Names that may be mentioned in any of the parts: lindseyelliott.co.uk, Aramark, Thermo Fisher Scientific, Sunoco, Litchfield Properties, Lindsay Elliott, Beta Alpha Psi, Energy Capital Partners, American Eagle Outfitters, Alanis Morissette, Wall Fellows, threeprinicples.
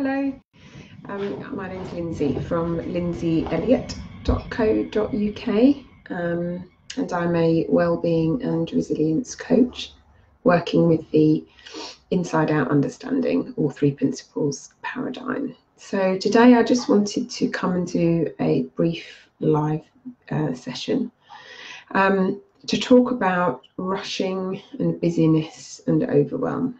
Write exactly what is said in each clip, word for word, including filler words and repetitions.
Hello, um, my name's Lindsay from lindsey elliott dot co dot U K, um, and I'm a wellbeing and resilience coach working with the Inside Out Understanding, all three principles paradigm. So today I just wanted to come and do a brief live uh, session um, to talk about rushing and busyness and overwhelm.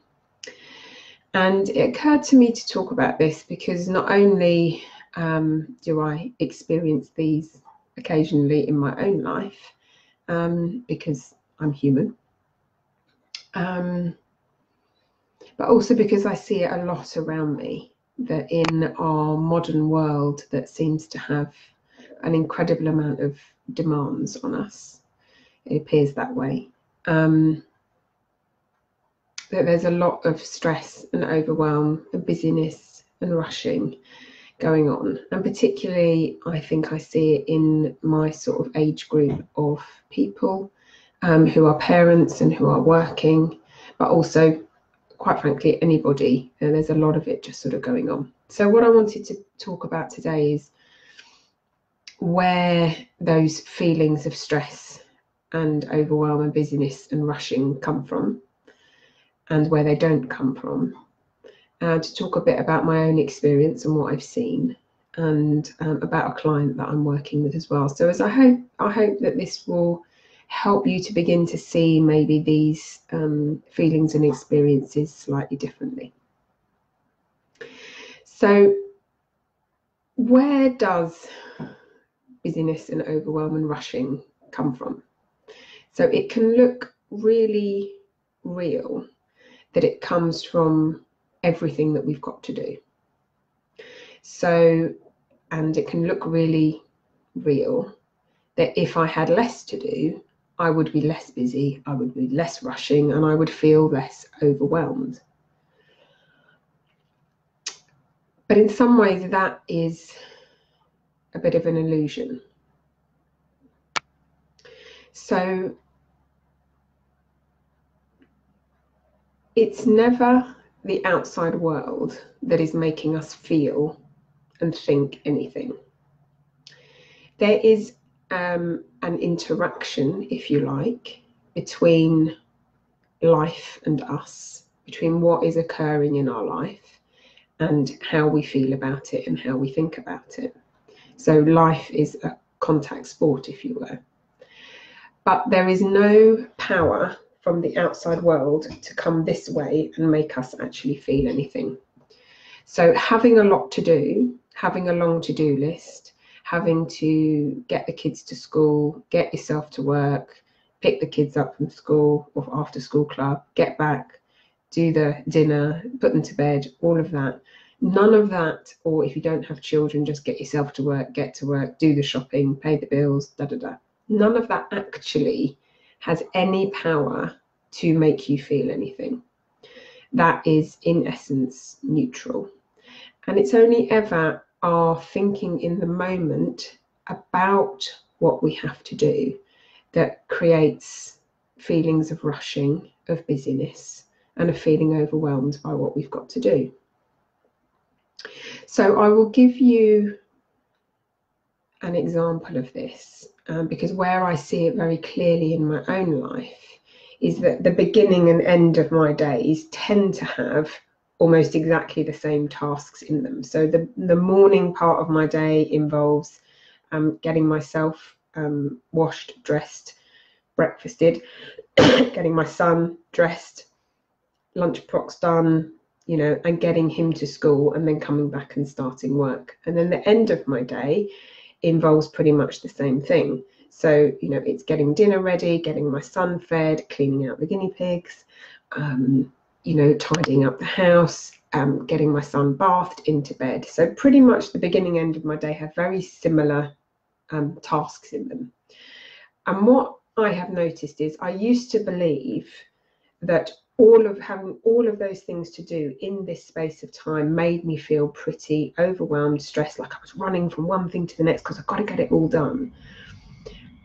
And it occurred to me to talk about this because not only um, do I experience these occasionally in my own life, um, because I'm human, um, but also because I see it a lot around me, that in our modern world that seems to have an incredible amount of demands on us, it appears that way. Um, that there's a lot of stress and overwhelm and busyness and rushing going on. And particularly, I think I see it in my sort of age group of people um, who are parents and who are working, but also, quite frankly, anybody. And there's a lot of it just sort of going on. So what I wanted to talk about today is where those feelings of stress and overwhelm and busyness and rushing come from, and where they don't come from, uh, to talk a bit about my own experience and what I've seen, and um, about a client that I'm working with as well. So as I hope, I hope that this will help you to begin to see maybe these um, feelings and experiences slightly differently. So where does busyness and overwhelm and rushing come from? So it can look really real, that it comes from everything that we've got to do. So, and it can look really real that if I had less to do, I would be less busy, I would be less rushing, and I would feel less overwhelmed. But in some ways that is a bit of an illusion. So it's never the outside world that is making us feel and think anything. There is um, an interaction, if you like, between life and us, between what is occurring in our life and how we feel about it and how we think about it. So life is a contact sport, if you were. But there is no power from the outside world to come this way and make us actually feel anything. So having a lot to do, having a long to-do list, having to get the kids to school, get yourself to work, pick the kids up from school or after school club, get back, do the dinner, put them to bed, all of that. None of that, or if you don't have children, just get yourself to work, get to work, do the shopping, pay the bills, da da da. None of that actually has any power to make you feel anything. That is in essence neutral, and it's only ever our thinking in the moment about what we have to do that creates feelings of rushing, of busyness, and of feeling overwhelmed by what we've got to do. So I will give you an example of this, um, because where I see it very clearly in my own life is that the beginning and end of my days tend to have almost exactly the same tasks in them. So the, the morning part of my day involves um, getting myself um, washed, dressed, breakfasted, getting my son dressed, lunch procs done, you know, and getting him to school, and then coming back and starting work. And then the end of my day involves pretty much the same thing. So, you know, it's getting dinner ready, getting my son fed, cleaning out the guinea pigs, um, you know, tidying up the house, um, getting my son bathed, into bed. So pretty much the beginning end of my day have very similar um, tasks in them. And what I have noticed is I used to believe that all of having all of those things to do in this space of time made me feel pretty overwhelmed, stressed, like I was running from one thing to the next because I've got to get it all done.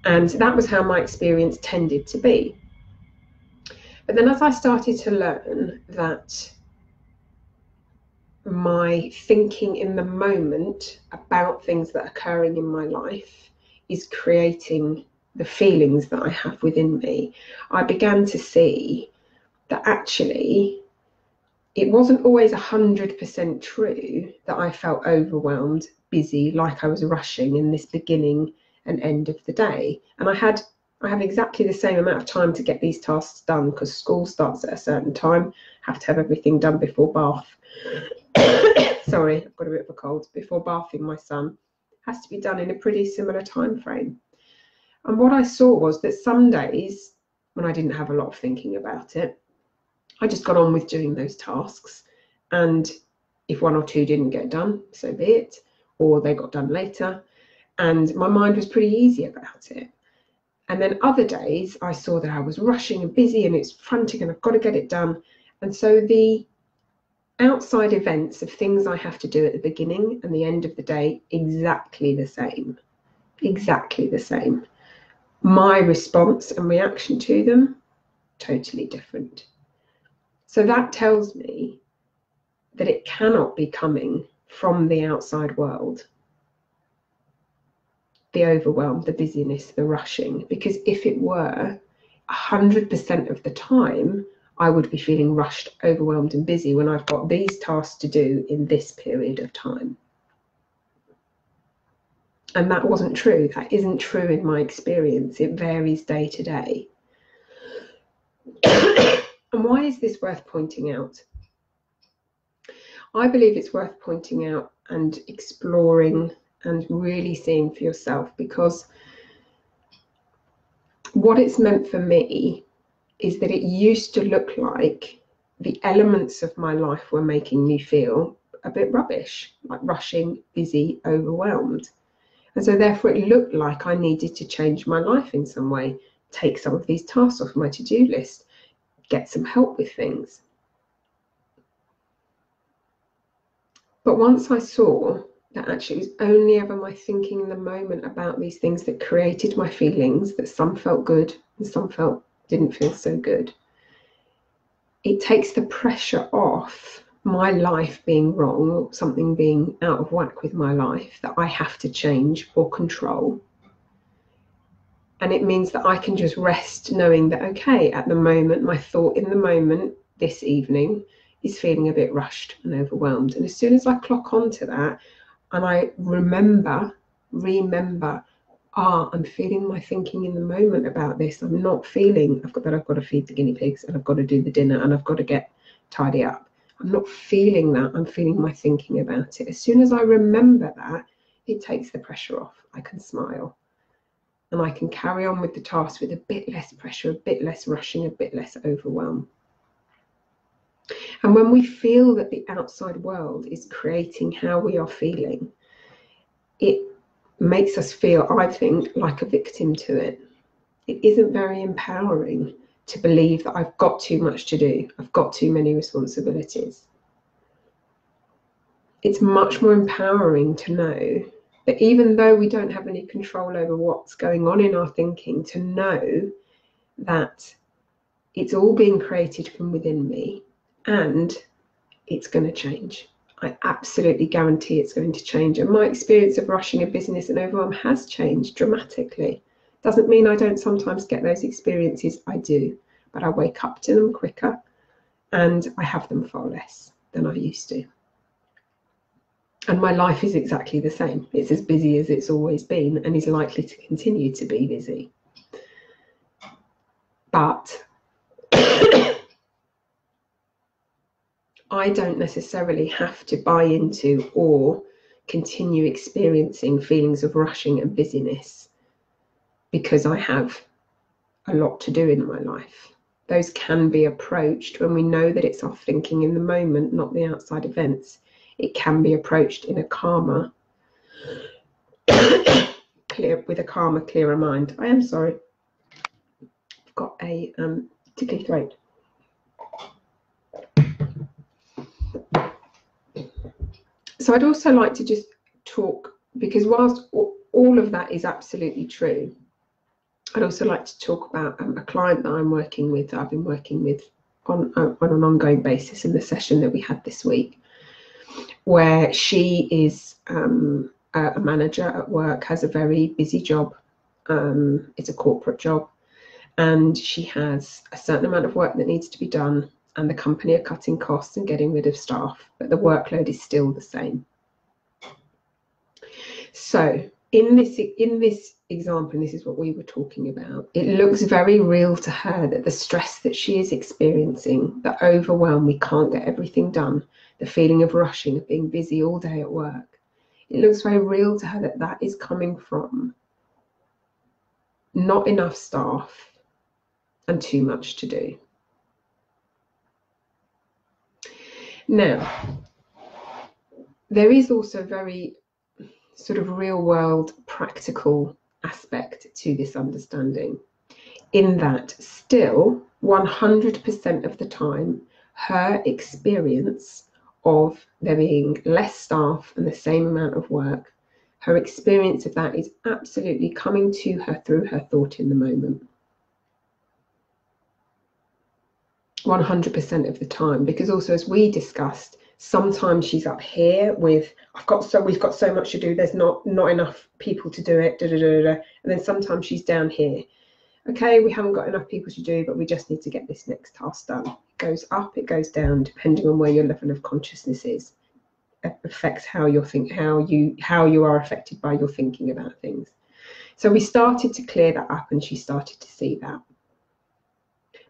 And that was how my experience tended to be. But then as I started to learn that my thinking in the moment about things that are occurring in my life is creating the feelings that I have within me. I began to see that actually it wasn't always one hundred percent true that I felt overwhelmed, busy, like I was rushing in this beginning and end of the day. And I had I have exactly the same amount of time to get these tasks done because school starts at a certain time, have to have everything done before bath. Sorry, I've got a bit of a cold. Before bathing my son, has to be done in a pretty similar time frame. And what I saw was that some days when I didn't have a lot of thinking about it, I just got on with doing those tasks. And if one or two didn't get done, so be it, or they got done later. And my mind was pretty easy about it. And then other days I saw that I was rushing and busy and it's frantic and I've got to get it done. And so the outside events of things I have to do at the beginning and the end of the day, exactly the same, exactly the same. My response and reaction to them, totally different. So that tells me that it cannot be coming from the outside world. The overwhelm, the busyness, the rushing, because if it were, one hundred percent of the time, I would be feeling rushed, overwhelmed and busy when I've got these tasks to do in this period of time. And that wasn't true. That isn't true in my experience. It varies day to day. And why is this worth pointing out? I believe it's worth pointing out and exploring and really seeing for yourself, because what it's meant for me is that it used to look like the elements of my life were making me feel a bit rubbish, like rushing, busy, overwhelmed. And so therefore it looked like I needed to change my life in some way, take some of these tasks off my to-do list, get some help with things. But once I saw that actually it was only ever my thinking in the moment about these things that created my feelings, that some felt good and some felt didn't feel so good, it takes the pressure off my life being wrong or something being out of whack with my life that I have to change or control. And it means that I can just rest knowing that, okay, at the moment, my thought in the moment this evening is feeling a bit rushed and overwhelmed. And as soon as I clock onto that, and I remember, remember, ah, I'm feeling my thinking in the moment about this. I'm not feeling, I've got that I've got to feed the guinea pigs and I've got to do the dinner and I've got to get tidy up. I'm not feeling that, I'm feeling my thinking about it. As soon as I remember that, it takes the pressure off. I can smile and I can carry on with the task with a bit less pressure, a bit less rushing, a bit less overwhelm. And when we feel that the outside world is creating how we are feeling, it makes us feel, I think, like a victim to it. It isn't very empowering to believe that I've got too much to do, I've got too many responsibilities. It's much more empowering to know that even though we don't have any control over what's going on in our thinking, to know that it's all being created from within me. And it's going to change. I absolutely guarantee it's going to change. And my experience of rushing in business and overwhelm has changed dramatically. Doesn't mean I don't sometimes get those experiences. I do, but I wake up to them quicker and I have them far less than I used to. And my life is exactly the same. It's as busy as it's always been and is likely to continue to be busy. But I don't necessarily have to buy into or continue experiencing feelings of rushing and busyness because I have a lot to do in my life. Those can be approached when we know that it's our thinking in the moment, not the outside events. It can be approached in a calmer, clear, with a calmer, clearer mind. I am sorry. I've got a um, tickly throat. So I'd also like to just talk, because whilst all of that is absolutely true, I'd also like to talk about um, a client that I'm working with, that I've been working with on, on an ongoing basis in the session that we had this week. where she is um, a manager at work, has a very busy job. Um, it's a corporate job, and she has a certain amount of work that needs to be done, and the company are cutting costs and getting rid of staff, but the workload is still the same. So in this, in this example, and this is what we were talking about, it looks very real to her that the stress that she is experiencing, the overwhelm, we can't get everything done, the feeling of rushing, of being busy all day at work, it looks very real to her that that is coming from not enough staff and too much to do. Now, there is also a very sort of real world practical aspect to this understanding, in that still one hundred percent of the time her experience of there being less staff and the same amount of work, her experience of that is absolutely coming to her through her thought in the moment. one hundred percent of the time, because also, as we discussed, sometimes she's up here with, I've got so we've got so much to do, there's not not enough people to do it, da, da, da, da. And then sometimes she's down here, okay, we haven't got enough people to do, but we just need to get this next task done. It goes up, it goes down, depending on where your level of consciousness is. It affects how you think, how you how you are affected by your thinking about things. So we started to clear that up, and she started to see that.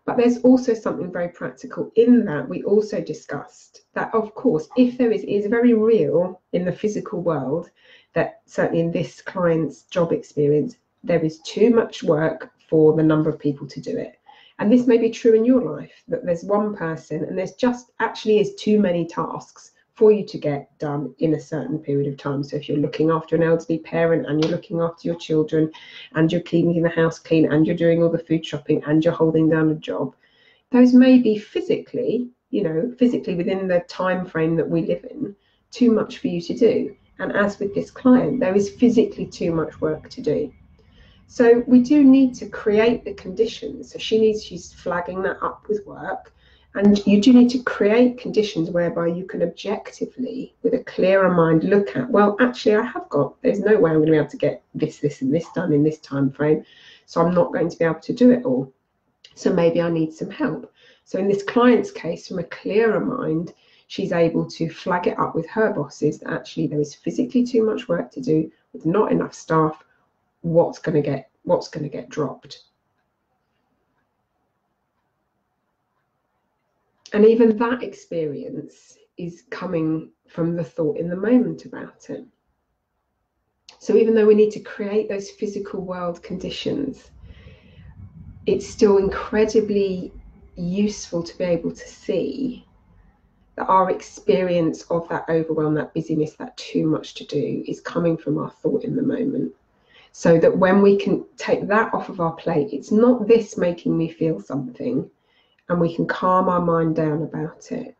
But there's also something very practical in that we also discussed that, of course, if there is, is very real in the physical world that certainly in this client's job experience, there is too much work for the number of people to do it. And this may be true in your life, that there's one person and there's just actually is too many tasks for you to get done in a certain period of time. So if you're looking after an elderly parent and you're looking after your children and you're keeping the house clean and you're doing all the food shopping and you're holding down a job, those may be physically, you know, physically within the time frame that we live in, too much for you to do. And as with this client, there is physically too much work to do. So we do need to create the conditions. So she needs, she's flagging that up with work. And you do need to create conditions whereby you can objectively, with a clearer mind, look at, well, actually, I have got, there's no way I'm going to be able to get this, this, and this done in this time frame. So I'm not going to be able to do it all. So maybe I need some help. So in this client's case, from a clearer mind, she's able to flag it up with her bosses that actually there is physically too much work to do with not enough staff. What's going to get, what's going to get dropped? And even that experience is coming from the thought in the moment about it. So even though we need to create those physical world conditions, it's still incredibly useful to be able to see that our experience of that overwhelm, that busyness, that too much to do is coming from our thought in the moment. So that when we can take that off of our plate, it's not this making me feel something, and we can calm our mind down about it,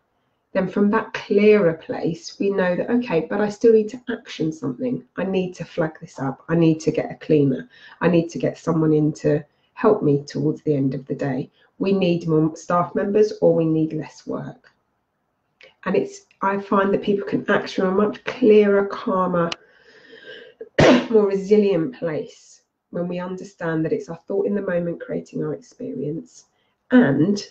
then from that clearer place, we know that, okay, but I still need to action something. I need to flag this up. I need to get a cleaner. I need to get someone in to help me towards the end of the day. We need more staff members, or we need less work. And it's, I find that people can act from a much clearer, calmer, more resilient place when we understand that it's our thought in the moment creating our experience, and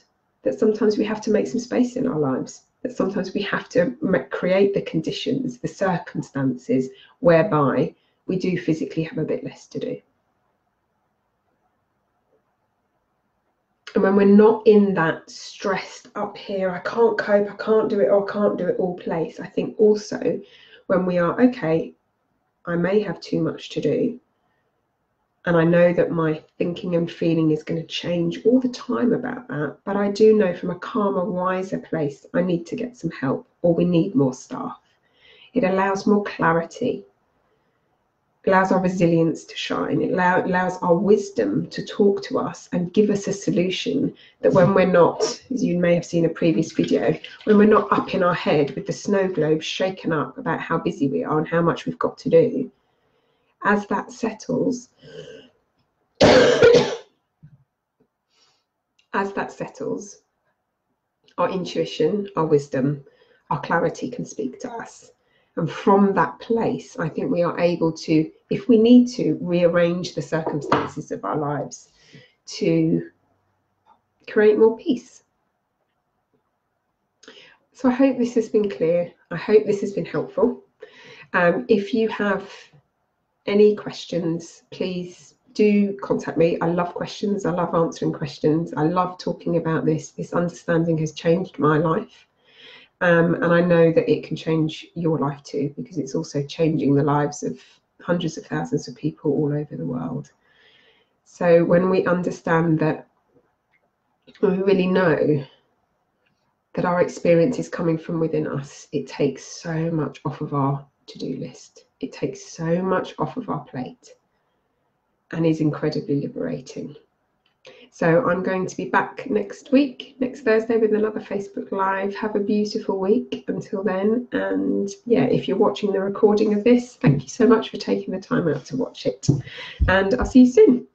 that sometimes we have to make some space in our lives, that sometimes we have to create the conditions, the circumstances whereby we do physically have a bit less to do. And when we're not in that stressed up here, I can't cope, I can't do it, or I can't do it all place, I think also when we are, okay, I may have too much to do, and I know that my thinking and feeling is going to change all the time about that, but I do know from a calmer, wiser place, I need to get some help, or we need more staff. It allows more clarity, allows our resilience to shine, it allow, allows our wisdom to talk to us and give us a solution that when we're not, as you may have seen in a previous video, when we're not up in our head with the snow globe shaken up about how busy we are and how much we've got to do, as that settles, as that settles, our intuition, our wisdom, our clarity can speak to us. And from that place, I think we are able to, if we need to, rearrange the circumstances of our lives to create more peace. So I hope this has been clear. I hope this has been helpful. Um, if you have any questions, please do contact me. I love questions. I love answering questions. I love talking about this. This understanding has changed my life. Um, and I know that it can change your life too, because it's also changing the lives of hundreds of thousands of people all over the world. So when we understand that, when we really know that our experience is coming from within us, it takes so much off of our to-do list. It takes so much off of our plate and is incredibly liberating. So I'm going to be back next week, next Thursday, with another Facebook Live. Have a beautiful week until then. And yeah, if you're watching the recording of this, thank you so much for taking the time out to watch it. And I'll see you soon.